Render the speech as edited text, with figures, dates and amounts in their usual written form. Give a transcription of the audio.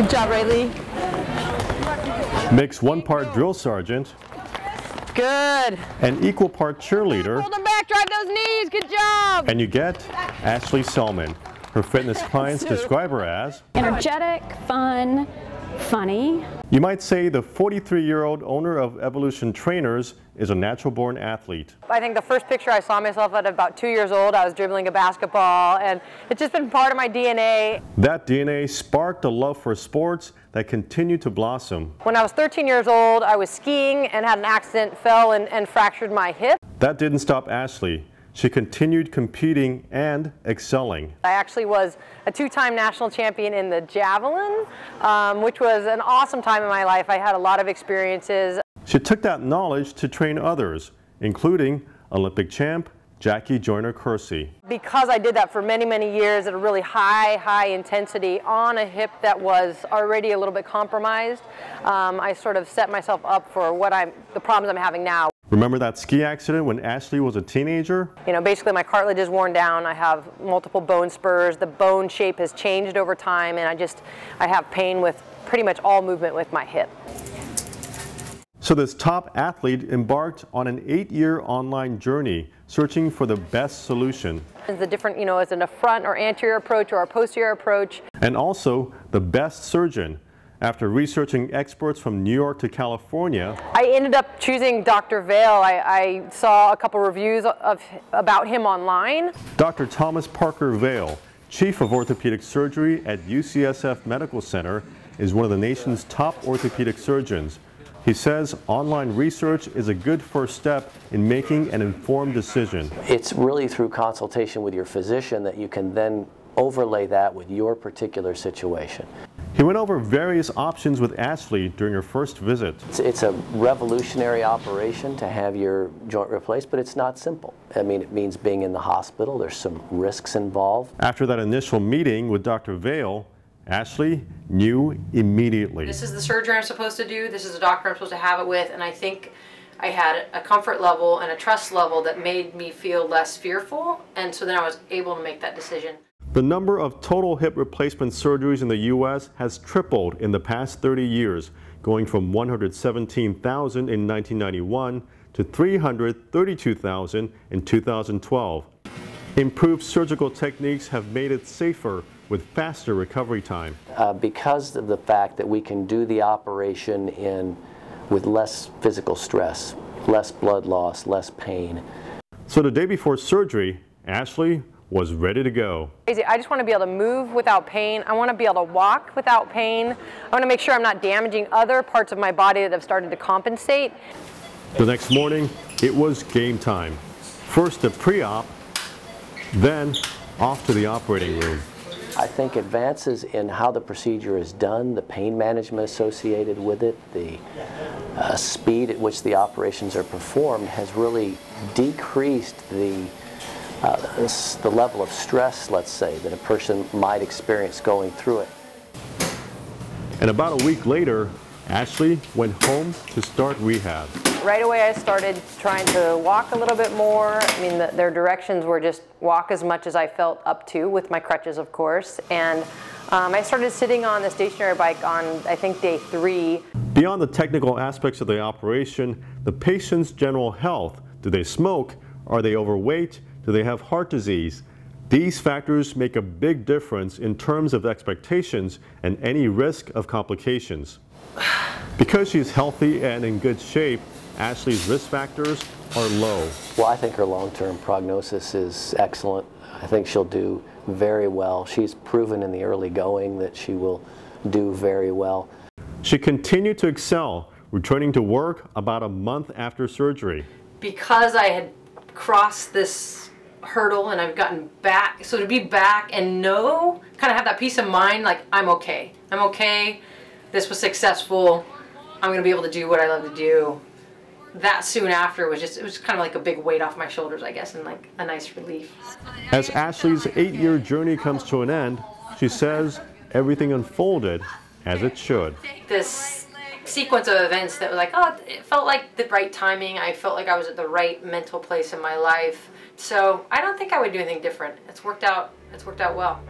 Good job, Riley. Mix one part drill sergeant. Good. An equal part cheerleader. Hold them back, drive those knees, good job. And you get Ashley Selman. Her fitness clients describe her as energetic, fun, funny. You might say the 43-year-old owner of Evolution Trainers is a natural-born athlete. I think the first picture I saw myself at about 2 years old, I was dribbling a basketball, and it's just been part of my DNA. That DNA sparked a love for sports that continued to blossom. When I was 13 years old, I was skiing and had an accident, fell and fractured my hip. That didn't stop Ashley. She continued competing and excelling. I actually was a two-time national champion in the javelin, which was an awesome time in my life. I had a lot of experiences. She took that knowledge to train others, including Olympic champ Jackie Joyner-Kersee. Because I did that for many, many years at a really high intensity on a hip that was already a little bit compromised, I sort of set myself up for the problems I'm having now. Remember that ski accident when Ashley was a teenager? You know, basically my cartilage is worn down. I have multiple bone spurs. The bone shape has changed over time, and I have pain with pretty much all movement with my hip. So this top athlete embarked on an 8-year online journey searching for the best solution. The different, you know, is it a front or anterior approach or a posterior approach? And also the best surgeon. After researching experts from New York to California, I ended up choosing Dr. Vail. I saw a couple reviews about him online. Dr. Thomas Parker Vail, Chief of Orthopedic Surgery at UCSF Medical Center, is one of the nation's top orthopedic surgeons. He says online research is a good first step in making an informed decision. It's really through consultation with your physician that you can then overlay that with your particular situation. He went over various options with Ashley during her first visit. It's a revolutionary operation to have your joint replaced, but it's not simple. I mean, it means being in the hospital. There's some risks involved. After that initial meeting with Dr. Vail, Ashley knew immediately. This is the surgery I'm supposed to do. This is the doctor I'm supposed to have it with. And I think I had a comfort level and a trust level that made me feel less fearful. And so then I was able to make that decision. The number of total hip replacement surgeries in the U.S. has tripled in the past 30 years, going from 117,000 in 1991 to 332,000 in 2012. Improved surgical techniques have made it safer with faster recovery time. Because of the fact that we can do the operation with less physical stress, less blood loss, less pain. So the day before surgery, Ashley was ready to go. I just want to be able to move without pain. I want to be able to walk without pain. I want to make sure I'm not damaging other parts of my body that have started to compensate. The next morning, it was game time. First the pre-op, then off to the operating room. I think advances in how the procedure is done, the pain management associated with it, the speed at which the operations are performed has really decreased the level of stress, let's say, that a person might experience going through it. And about a week later, Ashley went home to start rehab. Right away I started trying to walk a little bit more. I mean, their directions were just walk as much as I felt up to, with my crutches, of course. And I started sitting on the stationary bike on, I think, day 3. Beyond the technical aspects of the operation, the patient's general health. Do they smoke? Are they overweight? Do they have heart disease? These factors make a big difference in terms of expectations and any risk of complications. Because she's healthy and in good shape, Ashley's risk factors are low. Well, I think her long-term prognosis is excellent. I think she'll do very well. She's proven in the early going that she will do very well. She continued to excel, returning to work about a month after surgery. Because I had crossed this hurdle and I've gotten back, so to be back and know, kind of have that peace of mind, like I'm okay, this was successful, I'm gonna be able to do what I love to do. That soon after it was kind of like a big weight off my shoulders, I guess, and like a nice relief. As Ashley's 8-year journey comes to an end, she says everything unfolded as it should. This sequence of events that was like, oh, it felt like the right timing. I felt like I was at the right mental place in my life. So I don't think I would do anything different. It's worked out well.